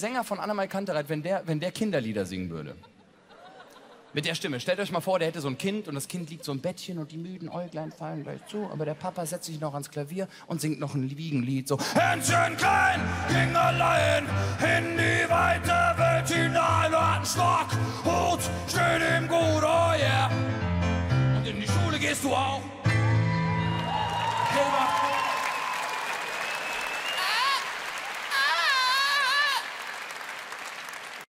Sänger von Annenmaykantereit, wenn der Kinderlieder singen würde. Mit der Stimme. Stellt euch mal vor, der hätte so ein Kind und das Kind liegt so im Bettchen und die müden Äuglein fallen gleich zu, aber der Papa setzt sich noch ans Klavier und singt noch ein Wiegenlied so: Händchen klein, ging allein in die Weite.